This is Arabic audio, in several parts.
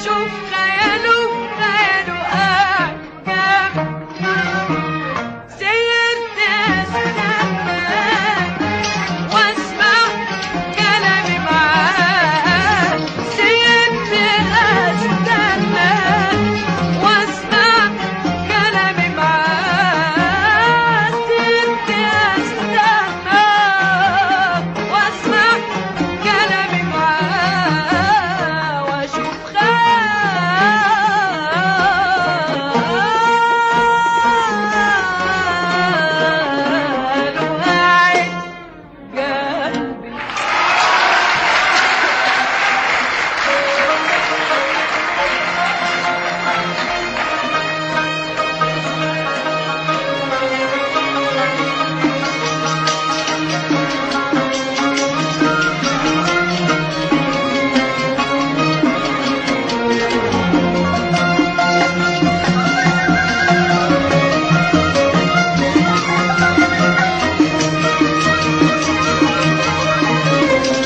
اشوف خياله قاعد جنبي سيرت استناك واسمع كلامي معاك، سيرت استناك واسمع كلامي معاك، سيرت استناك واسمع كلامي معاك. شفت بكرة والوقت بدري،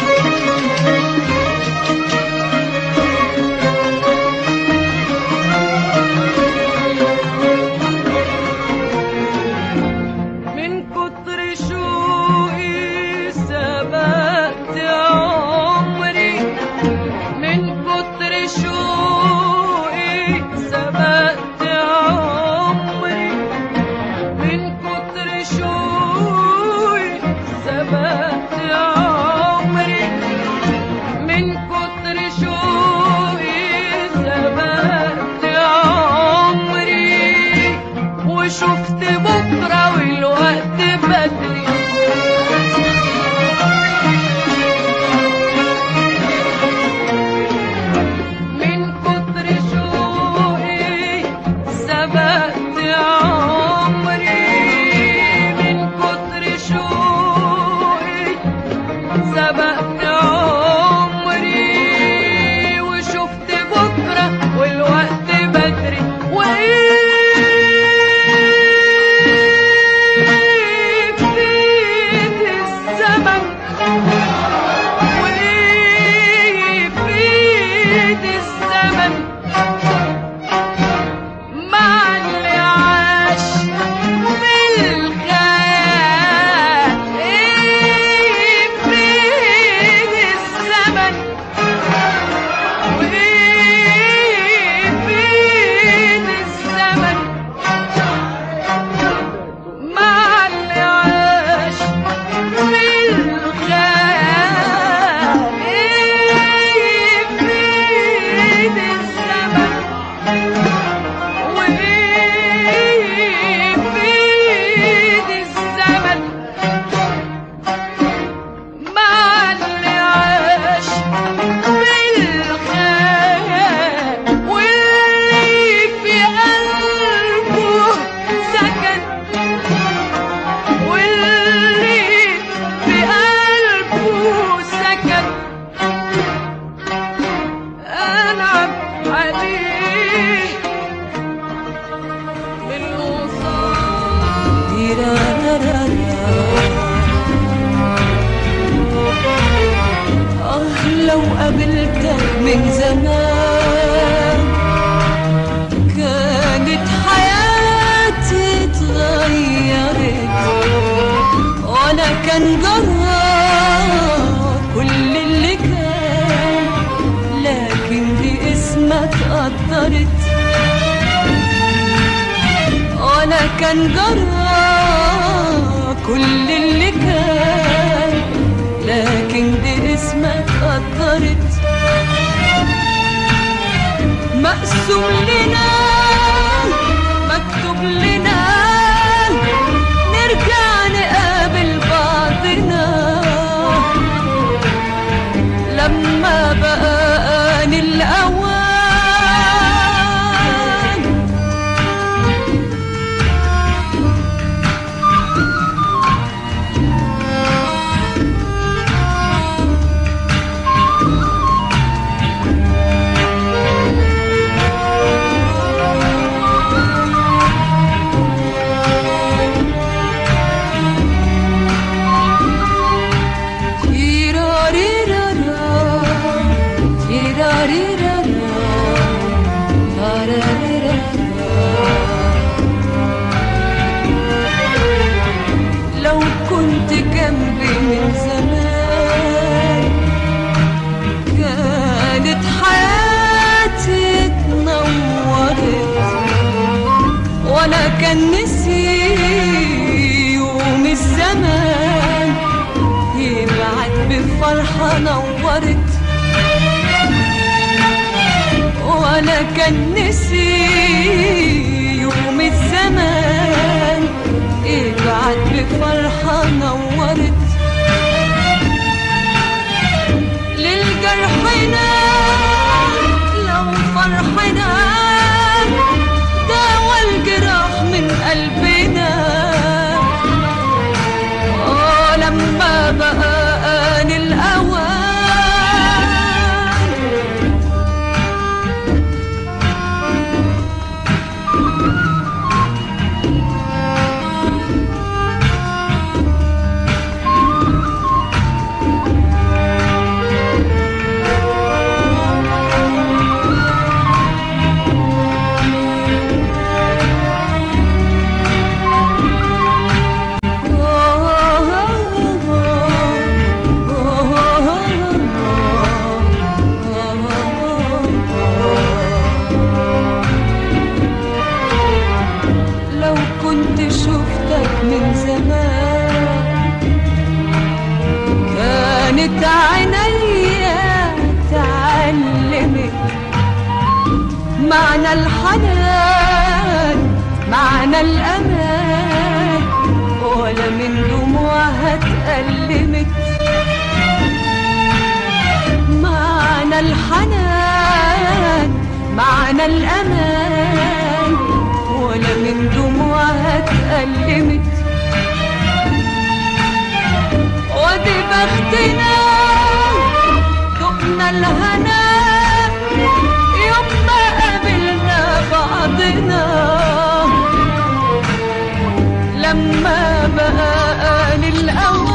من كتر شوقي سبقت عمري، من كتر شوقي سبقت عمري، وشفت بكرة والوقت بدري وإيه لو قابلتك من زمان كانت حياتي اتغيرت، وانا كان جرى كل اللي كان، لكن باسمك قدرت، وانا كان جرى كل اللي كان، لكن باسمك قدرت. مقسوم لنا مكتوب لنا نرجع نقابل بعضنا، لما بقى آن الأوان وانا كان نسي يوم الزمان ايد عاد بفرحه نورت للجرحنا لو فرحنا داوى الجراح من قلبنا. لما بقى عينيا تعلمك معنى الحنان معنى الأمان ولا من دموعها تألمك معنى الحنان معنى الأمان ولا من دموعها تألمك. ودي بختنا دقنا الهنا يوم ما قابلنا بعضنا لما بقى قال الأول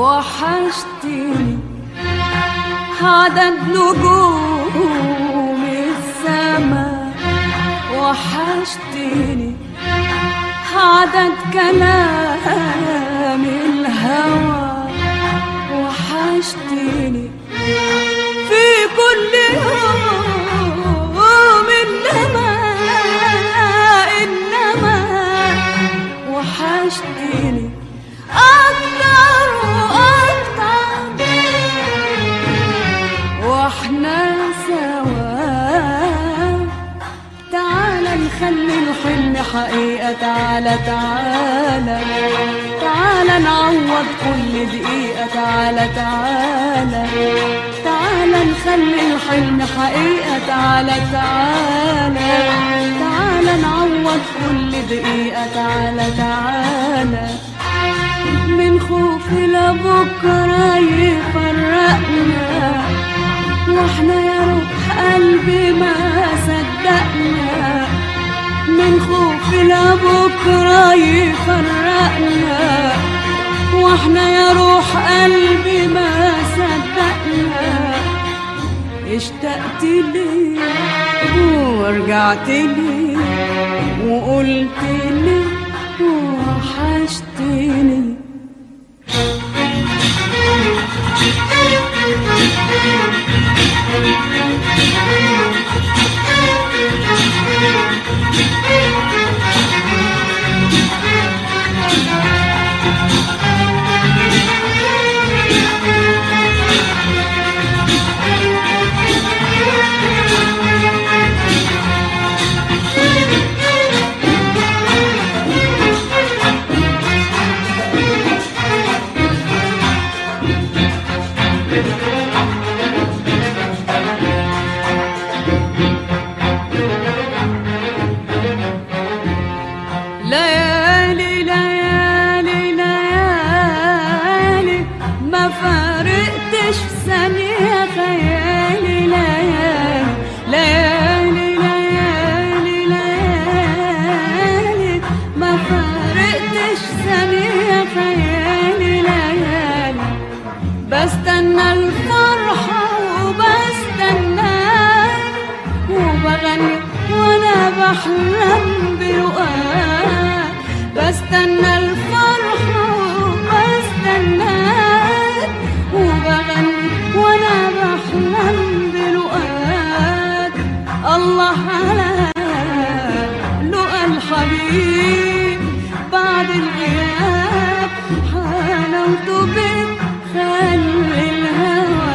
وحشتني عدد نجوم السما، وحشتني عدد كلام الهوى، وحشتني في كل يوم، إنما وحشتني أكتر واحنا سوا. تعالى نخلي الحلم حقيقة، تعالى تعالى تعالى نعوض كل دقيقة، تعالى تعالى تعالى نخلي الحلم حقيقة، تعالى تعالى تعالى نعوض كل دقيقة، تعالى تعالى من خوف لبكرة يفرقنا، واحنا يا روح قلبي ما صدقنا من خوف لبكرة يفرقنا، واحنا يا روح قلبي ما صدقنا. اشتقت لي ورجعت لي وقلت لي وحشتني. بستنى الفرحة وبستناك وبغني وانا بحلم برؤاك، بستنى الفرحة وبستناك وبغني وانا بحلم الحبيب بعد الغياب حلاوته بتخلي الهوى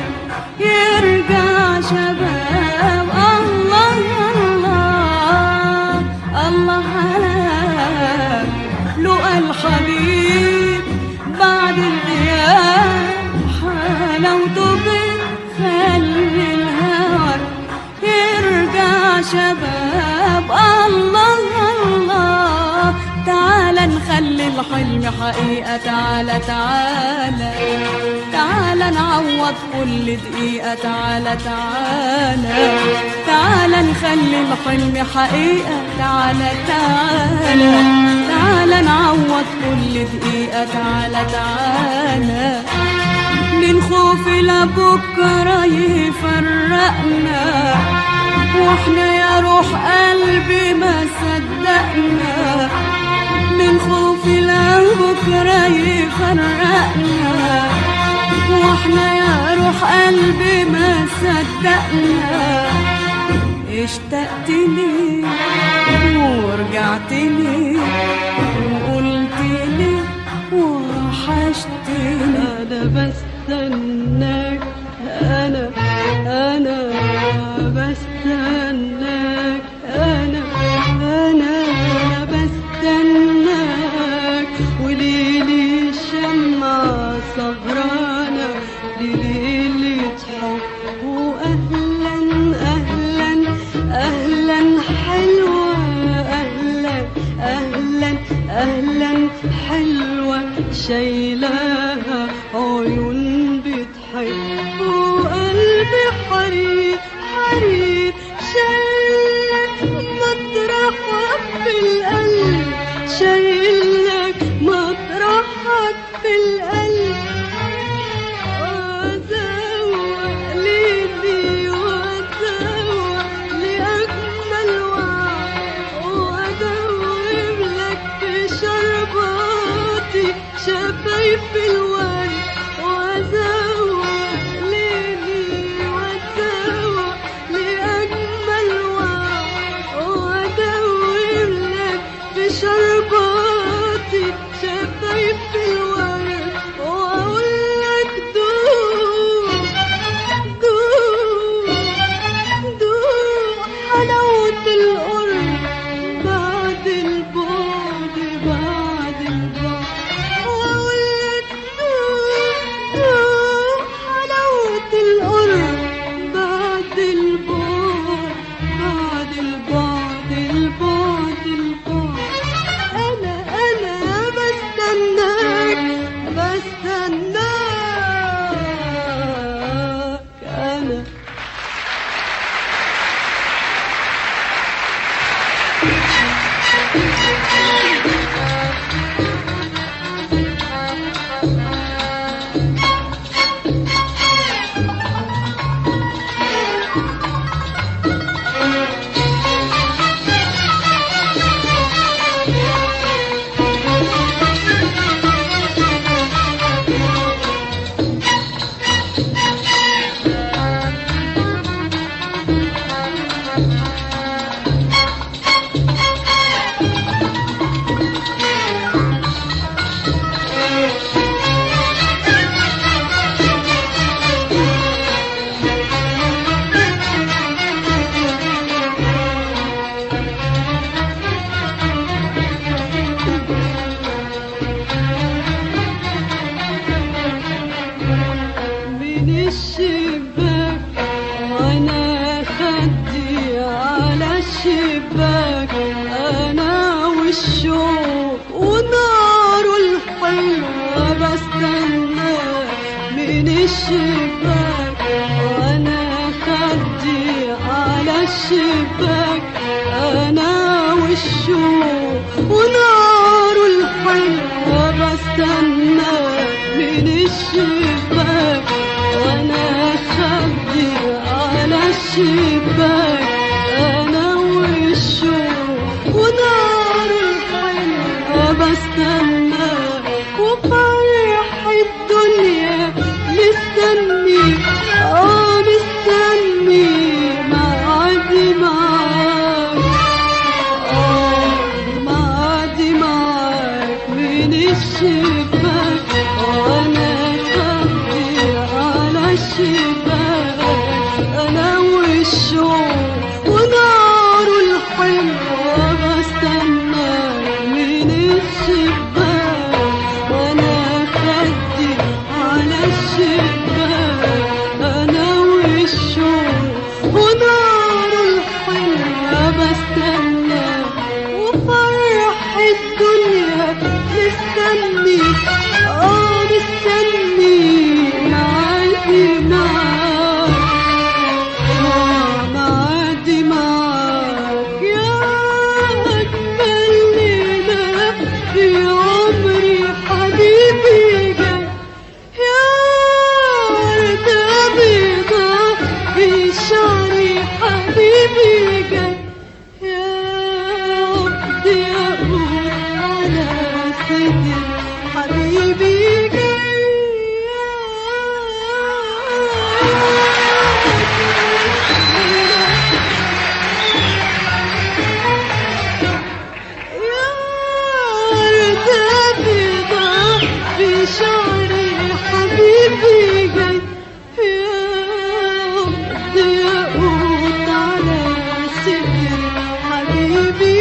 يرجع شباب. الله يا الله الله حلاك لقى الحبيب بعد الغياب حلاوته بتخلي الهوى يرجع شباب. الله يا الله تعالى نخلي الحلم حقيقة، تعالى تعالى تعالى نعوض كل دقيقة، تعالى تعالى تعالى نخلي الحلم حقيقة، تعالى تعالى تعالى نعوض كل دقيقة، تعالى تعالى من خوف لا بكرة يفرقنا، واحنا يا روح قلبي ما صدقنا من خوف لا بكرة يفرقنا، واحنا يا روح قلبي ما صدقنا. اشتقت لي ورجعت لي وقلت لي وحشتني، أنا بستناك، أنا بستناك، أنا بستناك، وليلي الشمعة سهرانة لليلة حب. وأهلا أهلا أهلا حلوة، أهلا أهلا أهلا حلوة شايلاها عيون بتحب وقلبي حريق حريق شايلك مطرح حب القلب، شايلك مطرح حب القلب، وأزوق ليلي وأزوق لأجمل وعد، وأدوب لك في شرباتي شفايف الورد، وأزوق شرباتي شفايف الورد، وأقول لك دوق دوق دوق حلاوة القرب بعد البعد بعد البعد، وأقول لك دوق دوق حلاوة القرب بعد البعد بعد البعد البعد البعد. الشباك وانا اتخبي على الشباك، انا والشوق ونار الحلوة بستنى من الشباك، وانا اتخبي على الشباك، انا والشوق ونار الحلوة بستنى وفرح الدنيا مستني، مستني نعدي معاك، نعدي معاك يا أجمل ليلة في عمري حبيبي جاك، يا وردة بيضاء في شعري حبيبي جاك، يا عبد يقول على حبيبي جاي يا وردة بيضاء في شعري حبيبي جاي، يا ضياء على صدري حبيبي جاي، شعري حبيبي جاي، أقول على صدري حبيبي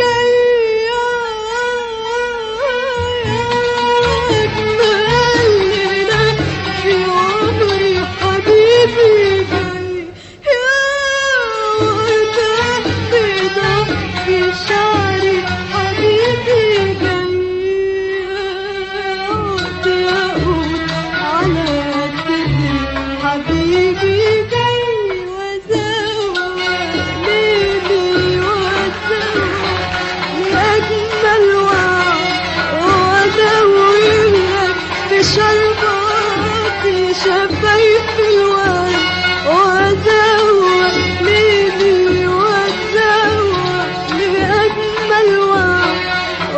جاي، وزوّر ليلي وزوّر لأجمل وعد،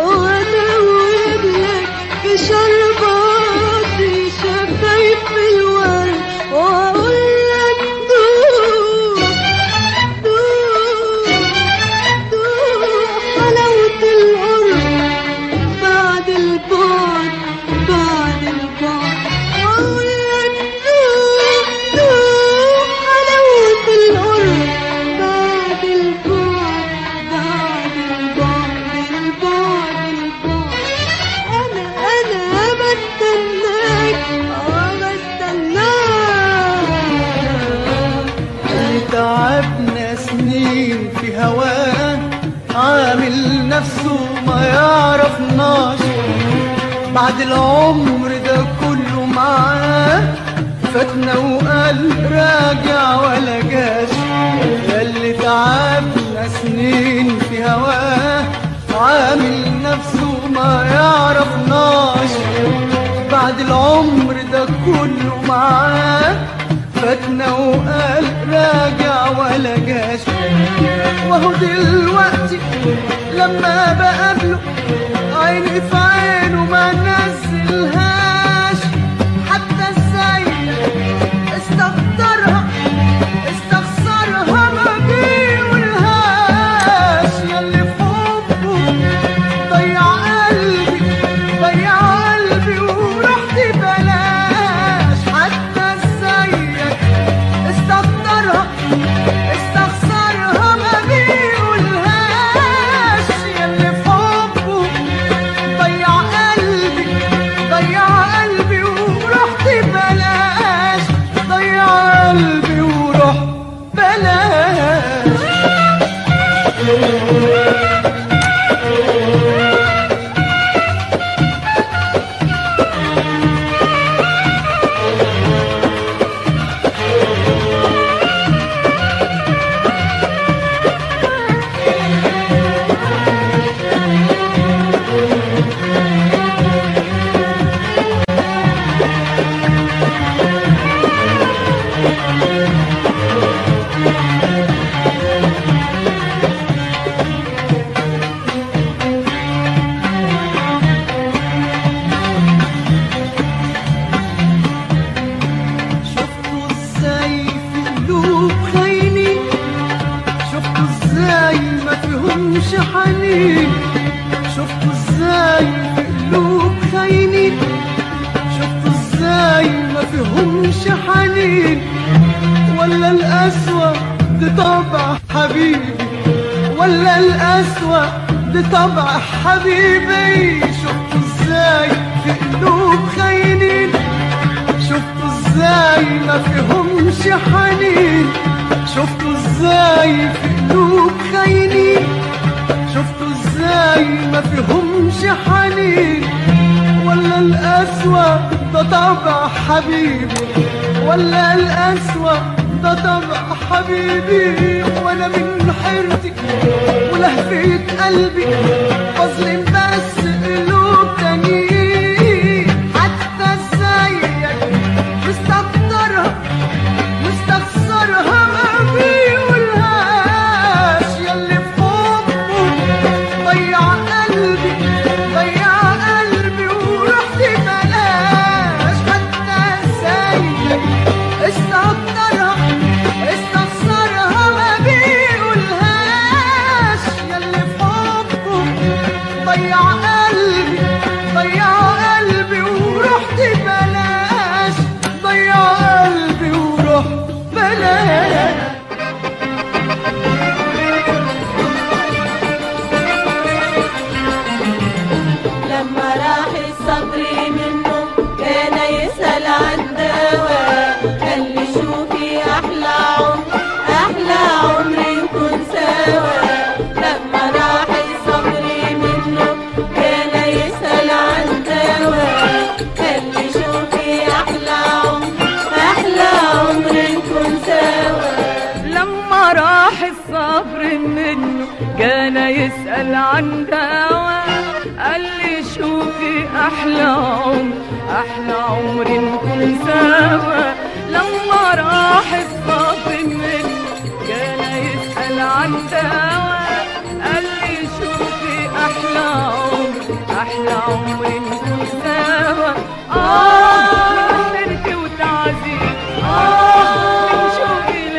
وأدوّرك بشربات شفايف الورد، وأدوّر ليلي شرباتي شفايف الورد، وأقولك دوق دوق دوق حلاوة القرب بعد البعد، بعد البعد وأقولك دوق دوق حلاوة القرب بعد البعد، بعد البعد البعد بستناك، بستناك تعبنا سنين في هواك، عامل نفسه ما يعرفناش، بعد العمر ده كله معاك فاتنا وقال راجع ولا جاش، يا اللي تعبنا سنين في هواك، عامل نفسه ما يعرفناش، بعد العمر ده كله معاك فاتنا وقال راجع ولا جاش، واهو دلوقتي لما بقابله عيني في عينه ما نزلهاش، حتى ازاي استخسرها استخسرها ما بيقولهاش، يا اللي في حبه ضيع قلبي ضيع قلبي ورحت بلاش، حتى ازيك استخسرها استخسرها ما بيقولهاش، يا اللي في حبه طبع حبيبي ولا الأسوأ ده طبع حبيبي. شفته ازاي في قلوب خاينين، شفته ازاي ما فيهمش حنين، شفته ازاي في قلوب خاينين، شفته ازاي ما فيهمش حنين. ولا الأسوأ ده طبع حبيبي، ولا الأسوأ ده طبع حبيبي. وانا من حيرتك ولهفة قلبي بظلم بس قلوب تانيين. حتى زيك مستكترها مستخسرها ما بيقولهاش. ياللي في حبه ضيع قلبي، ضيع قلبي ورحت بلاش. حتى زيك استكترها يسأل عن دوا. قال لي شوفي أحلى عمر، أحلى عمر نكون سوا. لما راح الصبر منه كان يسأل عن دوا. قال لي شوفي أحلى عمر، أحلى عمر نكون سوا. سرتي وتعذيب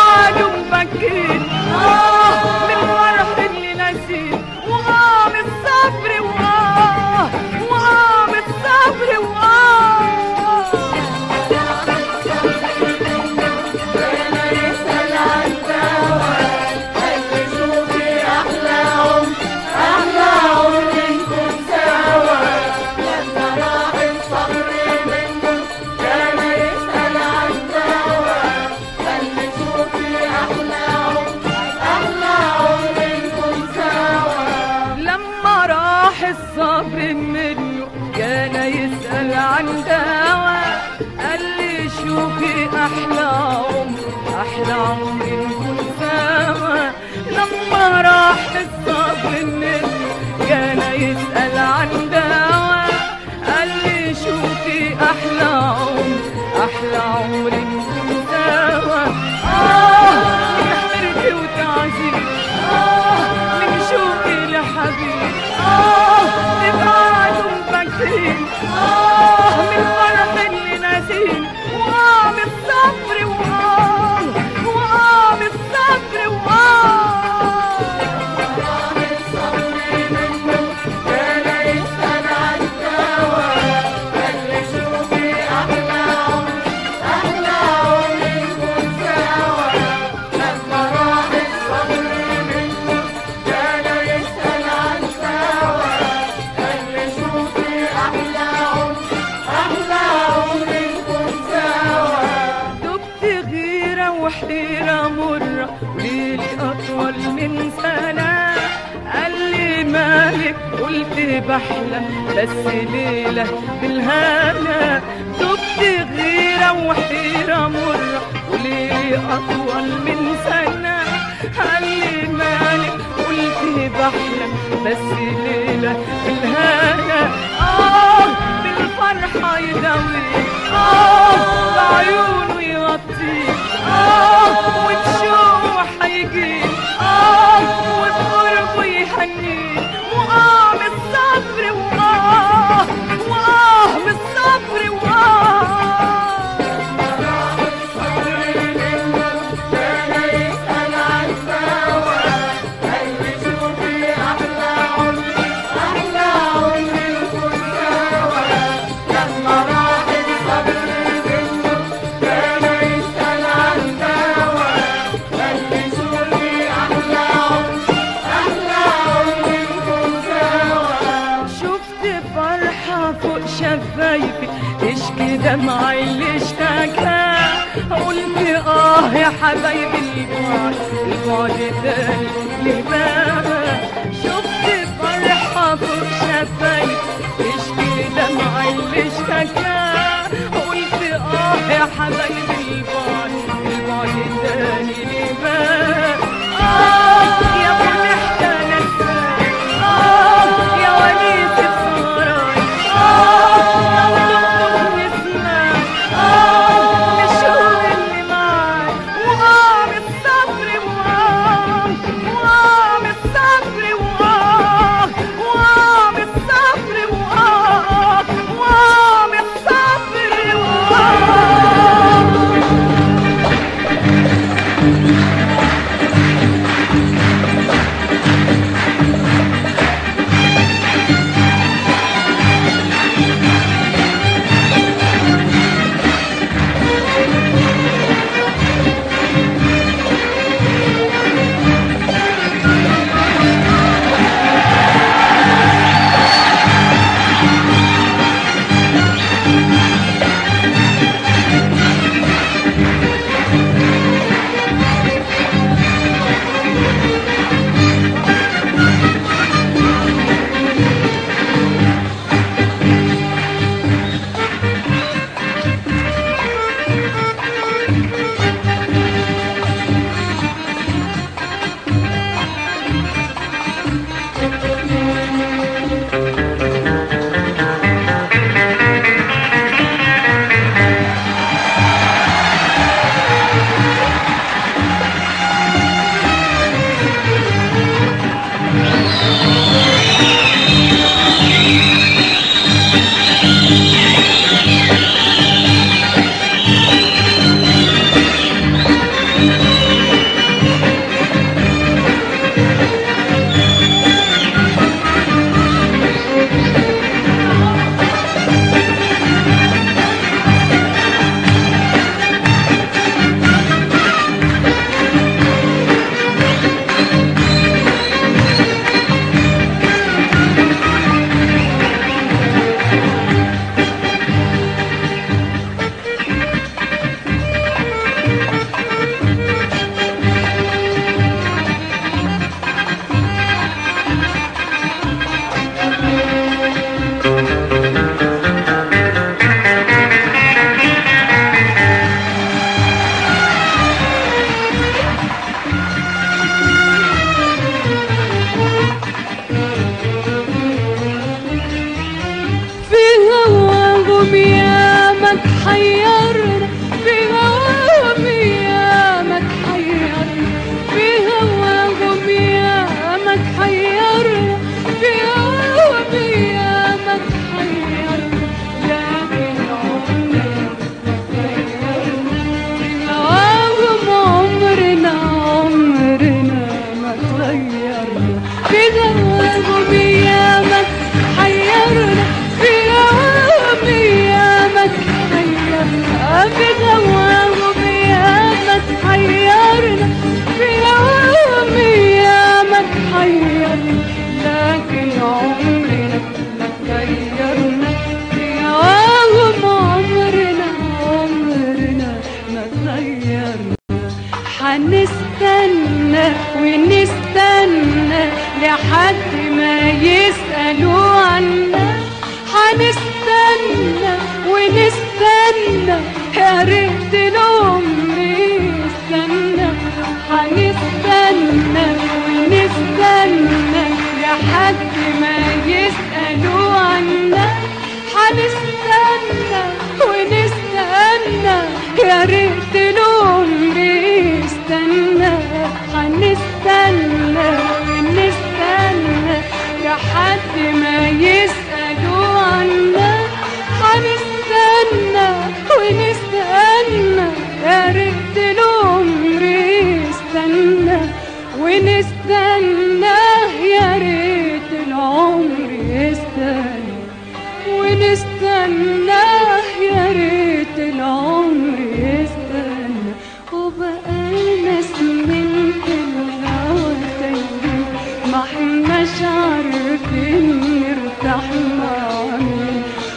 شوفي لحبيبي اللي معاله مبكيت من فرح اللي نسيت. وقام الصبر وقام الصبر انا يسأل عن دوا. قال لي شوفي احلى عمر، احلى عمر نكون سوا. لما راح الصبر منه كان يسأل عن دوا. قال لي شوفي احلى عمر، احلى عمر نكون سوا. لما راح الصبر منه كان يسأل عن دوا. قال لي شوفي احلى عمر، احلى عمر نكون سوا. لما راح الصبر منه كان يسأل عن دوا. قال لي شوفي احلى عمر، احلى عمر نكون سوا. من حمرتي وتعذيب من شوقي لحبيب نبعد ومبكين من فرح اللي نسيت. وقام الصبر وقام الصبر راح الصبر منه كان يسأل عن دوا. قال لي شوفي أحلى عمر، أحلى عمر نكون سوا. لما راح الصبر منه كان يسأل عن دوا. قال لي شوفي أحلى عمر، أحلى عمر نكون سوا. دبت غيرة وحيرة مرة وليلي أطول من سنة. قال لي مالك، قلت بحلم بس ليلة بالهنا. دبت غيرة وحيرة مرة وليلي أطول من سنة. قال لي مالك، قلت بحلم بس ليلة بالهنا. بالفرحة يداويك بعيونه يغطيك وتشوفه حيجيك وبقربه يهنيك. وقام الصبر وقام الصبر لما راح الصبر منه كان يسأل عن دوا. قال لي شوفي أحلى عمر، أحلى دمع اللي اشتكى قلت اه يا حبايبي البعد البعد ده ليه بابا شفت فرحة فوق شفايفي تشكي دمع اللي اشتكى قلت اه يا حبايبي البعد البعد ده ليه بابا اه يا فرحتي انا اه يا وليد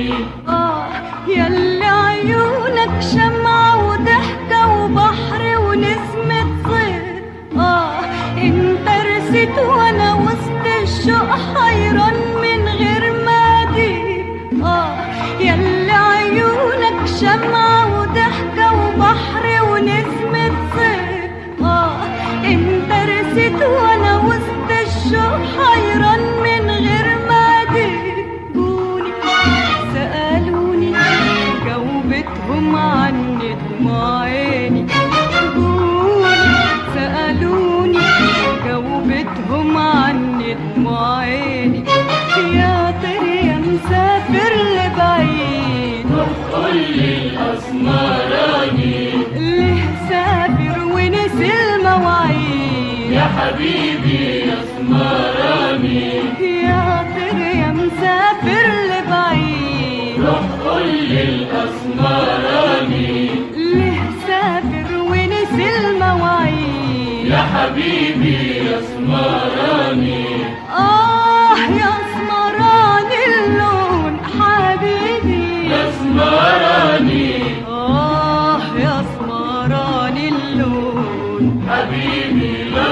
ياللي عيونك شمعة وضحكة وبحر ونسمة صيف انت رسيت وانا وسط الشوق حيران من غير ما اجيب ياللي عيونك شمعة وضحكة وبحر ونسمة صيف انت رسيت وانا وسط الشوق حيران من غير ما جيبوني سألوني جاوبتهم عني دموع عيني جيبوني سألوني جاوبتهم عني دموع عيني يا طير يا مسافر لبعيد قولي الأسمراني ليه سافر ونسي المواعيد يا حبيبي يا سمراني يا طير يا مسافر لبعيد روح قولي الأسمراني ليه سافر ونسي المواعيد يا حبيبي يا سمراني يا سمراني اللون حبيبي يا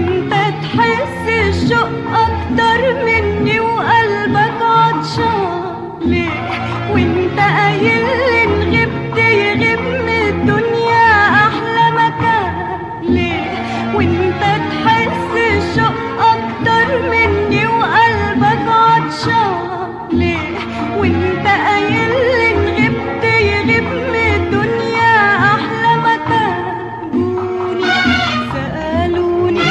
اللون حبيبي يا سمراني ليه وانت تحس الشوق اكتر مني وقلبك عطشان ليه وانت قايل لي ان غبت يغيب من الدنيا احلى مكان ليه وانت تحس الشوق اكتر مني وقلبك عطشان ليه وانت قايل لي ان غبت يغيب من الدنيا احلى مكان جوني سألوني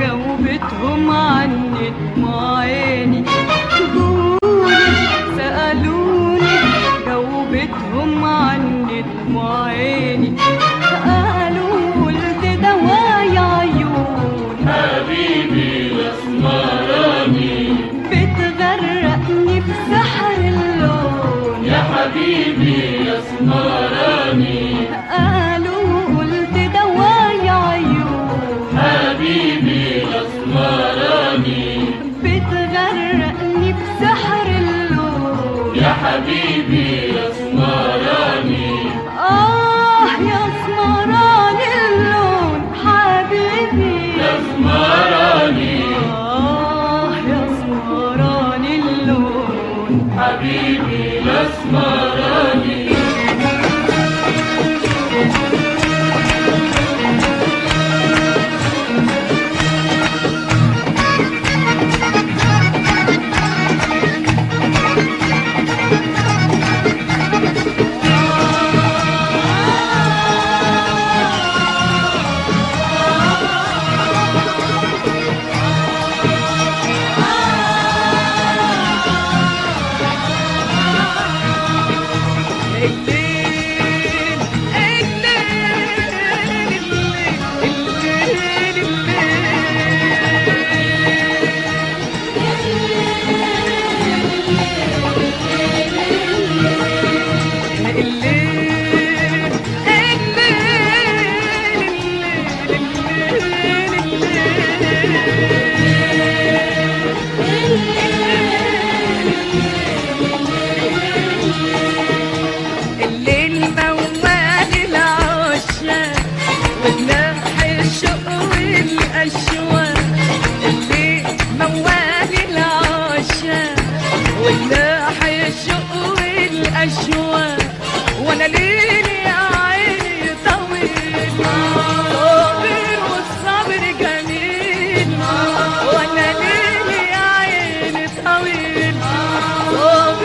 جاوبتهم عني دموع عيني جوني سألوني جاوبتهم عني دموع عيني قالوا قلت دوايا عيون حبيبي يا سمراني بتغرقني في سحر اللون يا حبيبي يا سمراني قالوا قلت دوايا عيون حبيبي يا سمراني بتغرقني في سحر اللون يا حبيبي يا سمراني يا سمراني اللون حبيبي يا سمراني يا سمراني اللون حبيبي يا سمراني الليل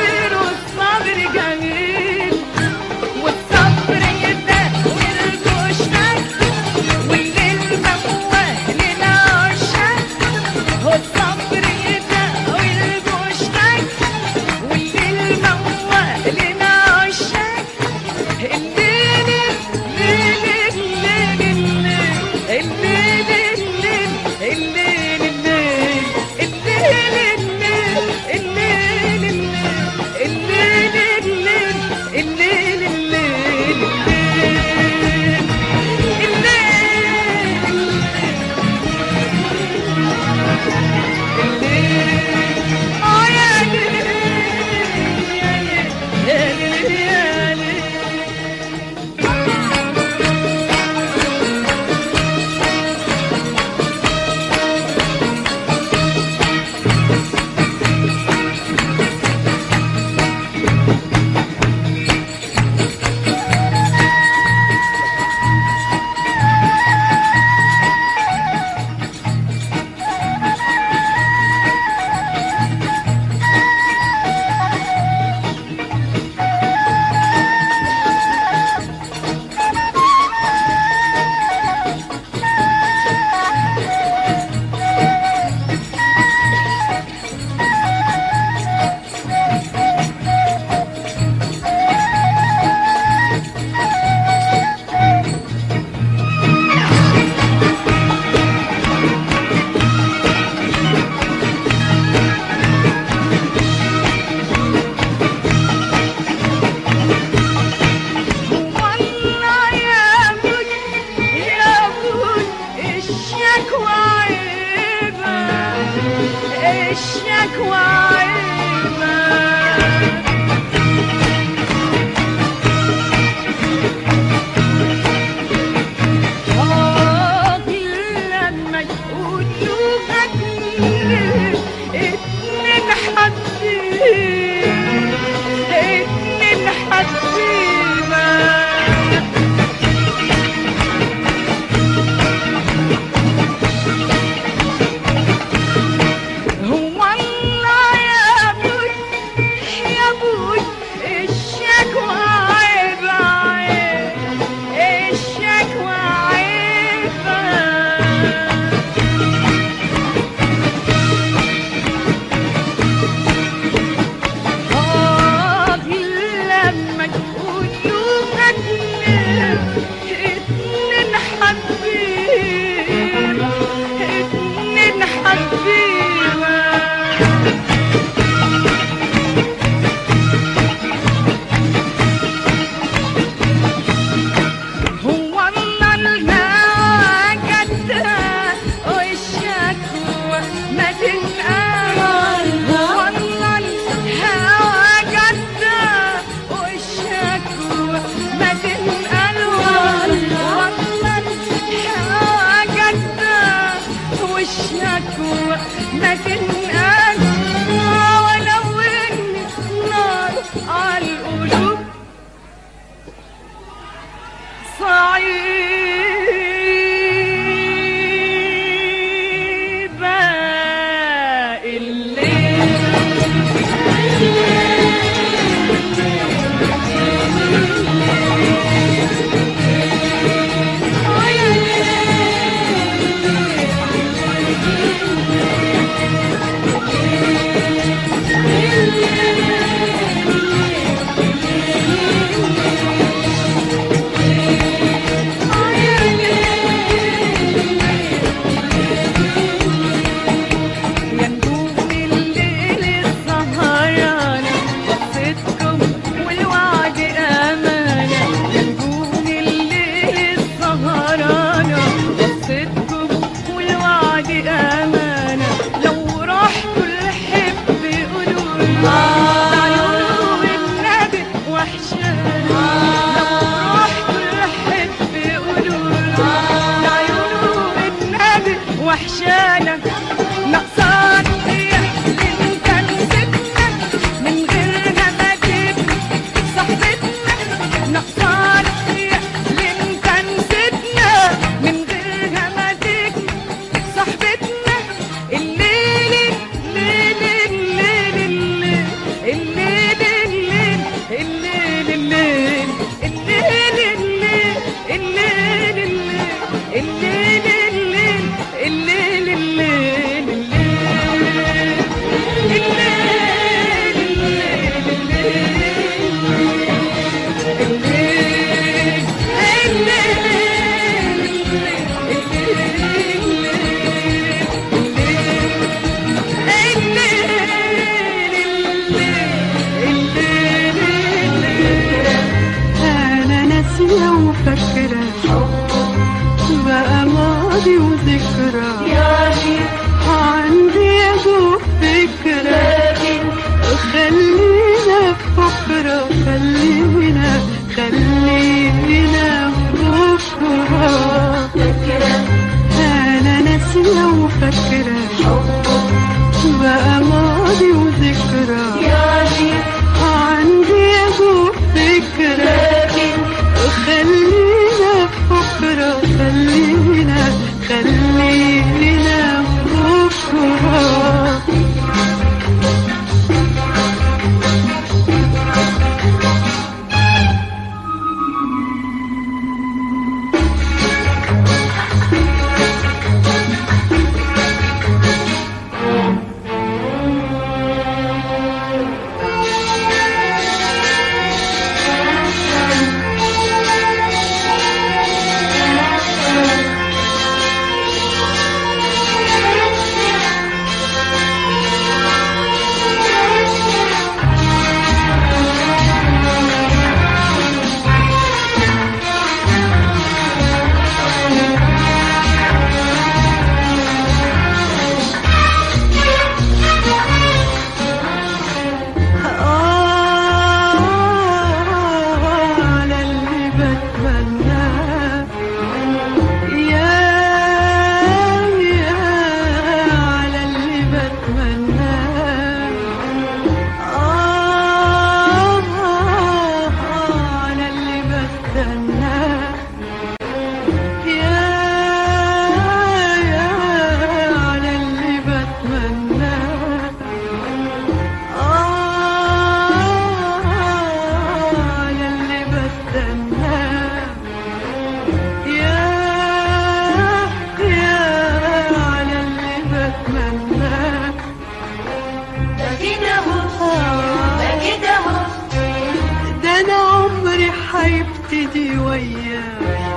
انتي وياي،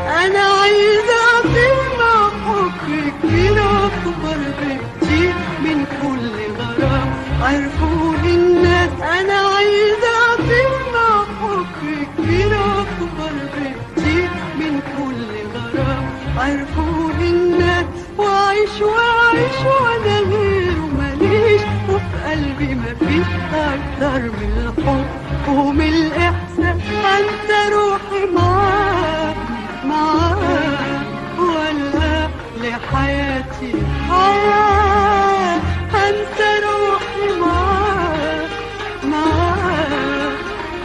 انا عايزة اطلع بحكرك من اكبر بكتير من كل غرام عرفوه الناس، انا عايزة اطلع بحكرك من اكبر بكتير من كل غرام عرفوه الناس، واعيش واعيش وانا غيره ماليش، وفي قلبي مفيش اكتر من الحب ومن الاحساس، انت روحي معاك معاك ولا لحياتي حياة، انت روحي معاك معاك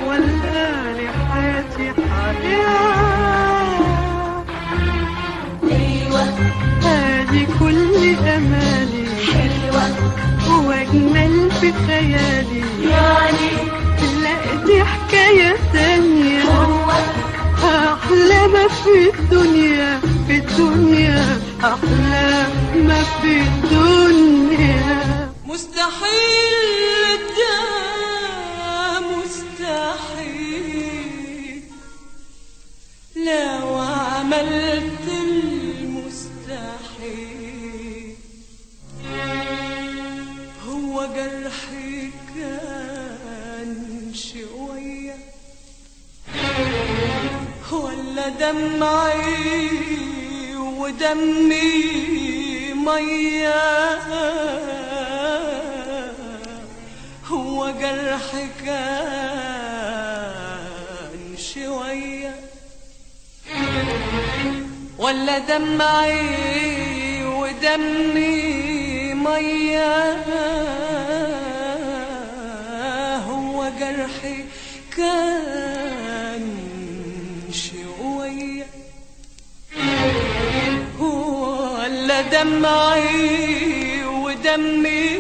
ولا لحياتي حياة، ايوه هادي كل امالي حلوة واجمل في خيالي، يعني لقيت حكاية تانية أحلى ما في الدنيا، في الدنيا أحلى ما في الدنيا، مستحيل ده مستحيل لو عملت المستحيل، هو جرحي كان شوية ولا دمعي ودمي مية، هو جرحي كان شوية ولا دمعي ودمي مية، هو جرحي كان شوية ولا دمعي ودمي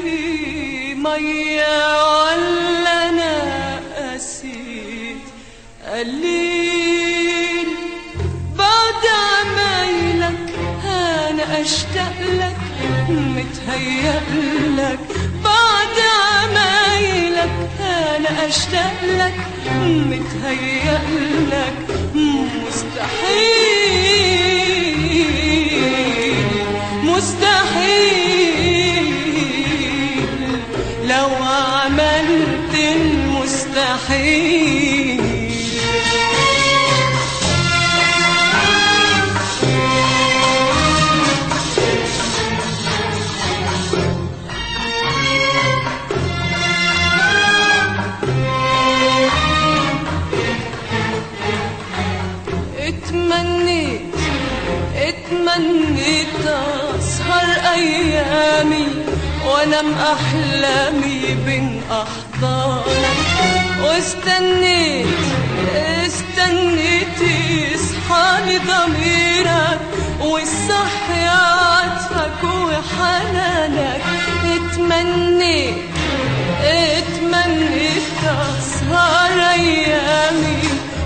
مية، ولا أنا قسيت قليل بعد عمايلك، أنا أشتاق لك متهيألك بعد عمايلك، أنا أشتاق لك متهيألك، مستحيل مستحيل لو عملت المستحيل، اتمنيت اسهر ايامي وانام احلامي بين احضانك، واستنيت استنيت يصحالي ضميرك والصحي عطفك وحنانك، اتمنيت اتمنيت اسهر ايامي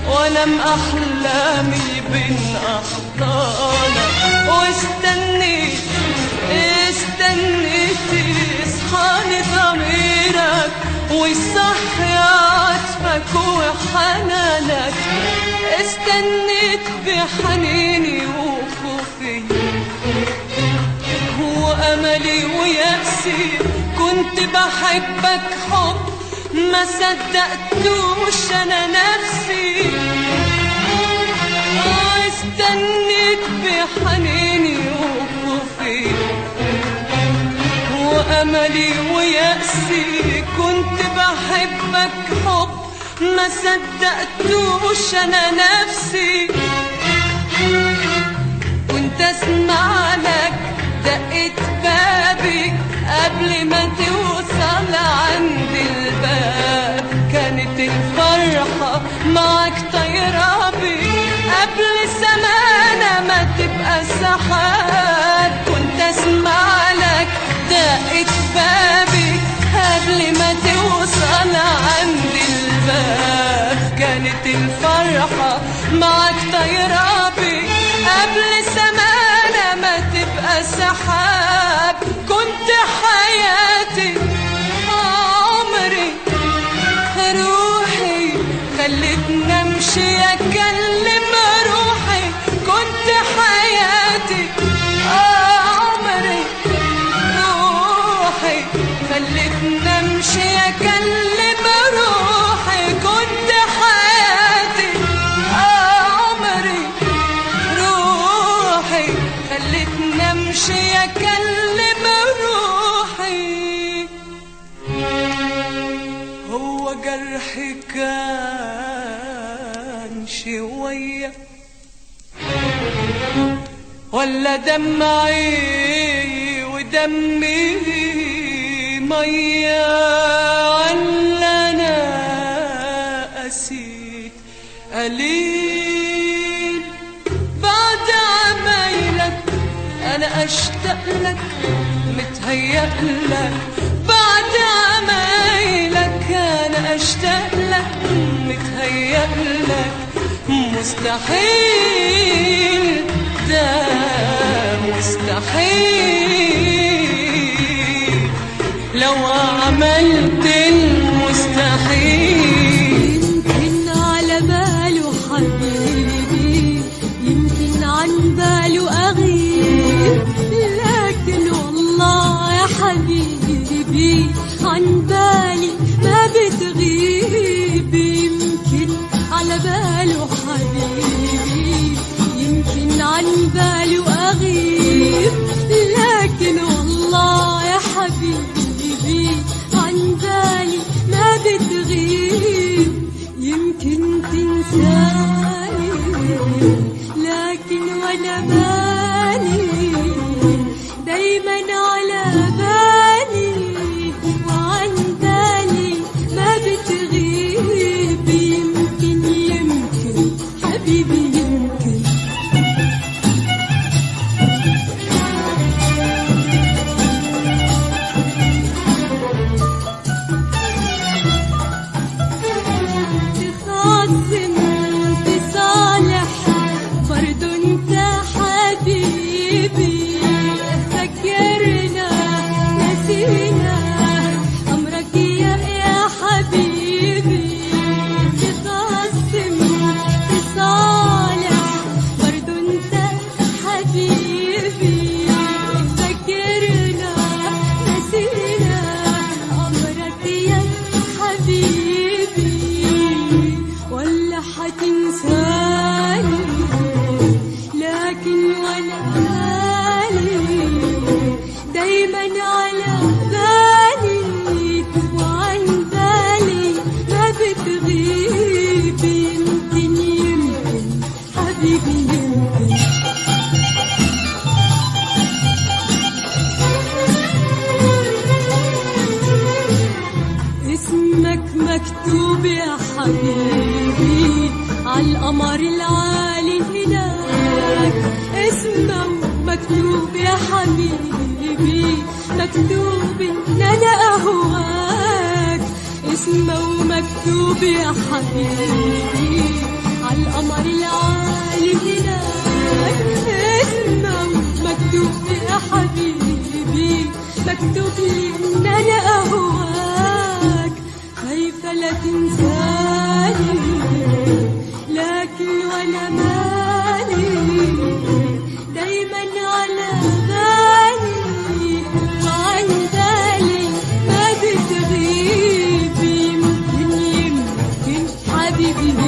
وانام احلامي بين احضانك، واستنيت استنيت يصحاني ضميرك ويصحي عطفك وحنانك، استنيت بحنيني وخوفي واملي ويأسي، كنت بحبك حب ما صدقتوش انا نفسي، استنيت بحنيني وخوفي واملي ويأسي، كنت بحبك حب ما صدقتوش انا نفسي، كنت اسمع لك دقت بابي قبل ما توصل عند الباب، كانت الفرحة معك طايرة بي قبل سمانة ما تبقى سحاب، كنت اسمع لك دقت بابي قبل ما توصل عند الباب، كانت الفرحة معك طايرة بي قبل سمانة ما تبقى سحاب، كنت حياتي عمري روحي خلتني امشي اكلمك. ضحكان شوية ولا دمعي ودمي مية ولا أنا أسيت قليل بعد عمايلك أنا أشتاق لك متهيأ لك بعد عمايلك أنا أشتاق لك متهيأ لك مستحيل ده مستحيل لو عملت المستحيل يمكن على باله حبيبي يمكن عن باله أغيب لكن والله يا حبيبي عن بالي ما بتغيب يمكن على باله حبيبي يمكن عن باله أغيب لكن والله يا حبيبي عن بالي ما بتغيب يمكن تنساني لكن وأنا بالي دايما على بالي وعن بالي ما بتغيب يمكن حبيبي مكتوب يا حبيبي عالقمر العالي هناك اسمه مكتوب يا حبيبي مكتوب ان انا اهواك اسمه مكتوب يا حبيبي عالقمر العالي هناك اسمه مكتوب يا حبيبي مكتوب لي ان انا اهواك لا تنساني لكن وانا مالي دايما على بالي وعن بالي ما بتغيب يمكن حبيبي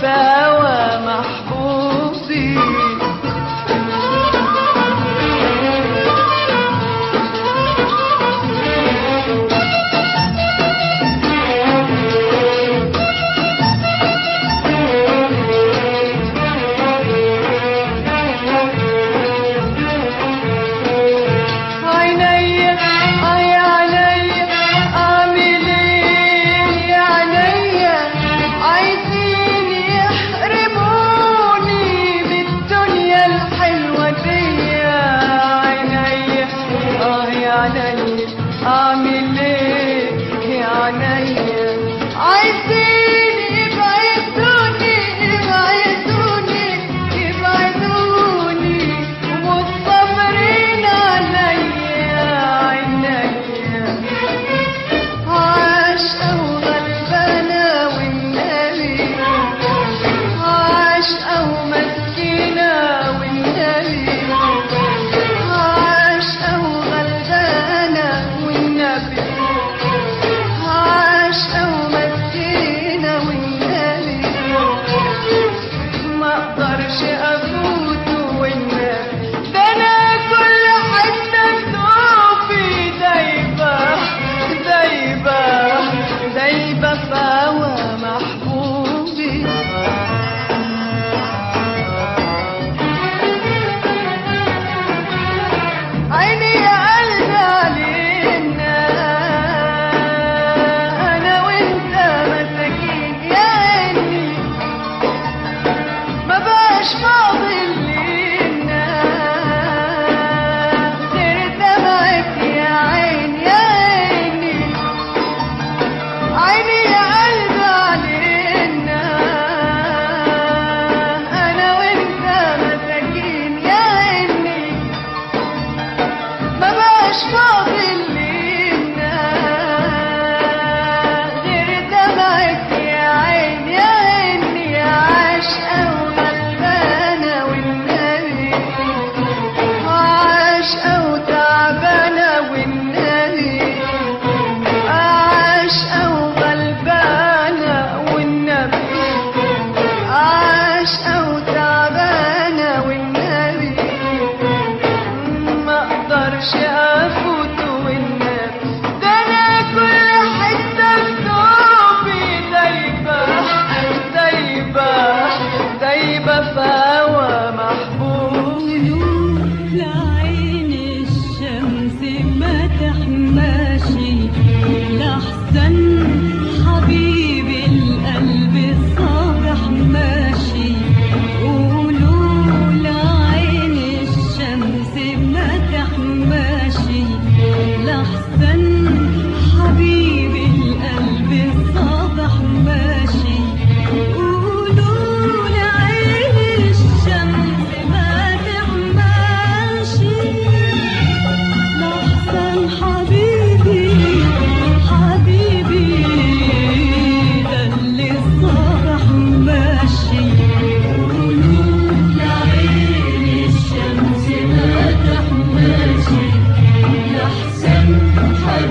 في هوا محبوسين.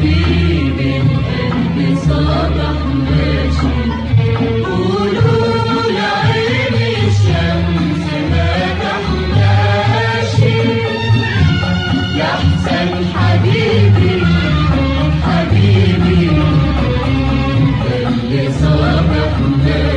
حبيبي اللي صابح ماشي.